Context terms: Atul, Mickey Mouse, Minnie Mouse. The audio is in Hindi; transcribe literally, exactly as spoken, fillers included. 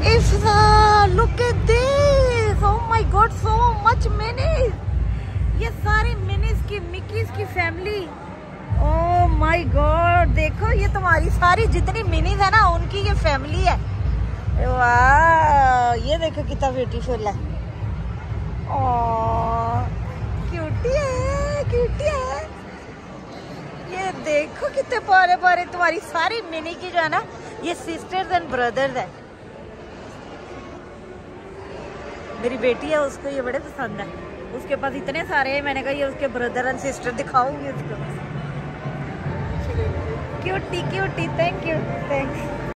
It's uh, look at this. Oh my God, so much minis. ये सारी मिनीज की मिकीज की फैमिली. Oh my God, देखो ये तुम्हारी सारी जितनी मिनीज है ना उनकी ये फैमिली है. वाह, ये देखो कितना ब्यूटीफुल है. Oh, क्यूटी है, क्यूटी है. ये देखो कितने प्यारे प्यारे तुम्हारी सारी मिनी की जो है ना ये सिस्टर्स एंड ब्रदर्स है. मेरी बेटी है, उसको ये बड़े पसंद है. उसके पास इतने सारे हैं, मैंने कहा ये उसके ब्रदर एंड सिस्टर दिखाऊंगी उसको. Cutie cutie, thank you, thanks.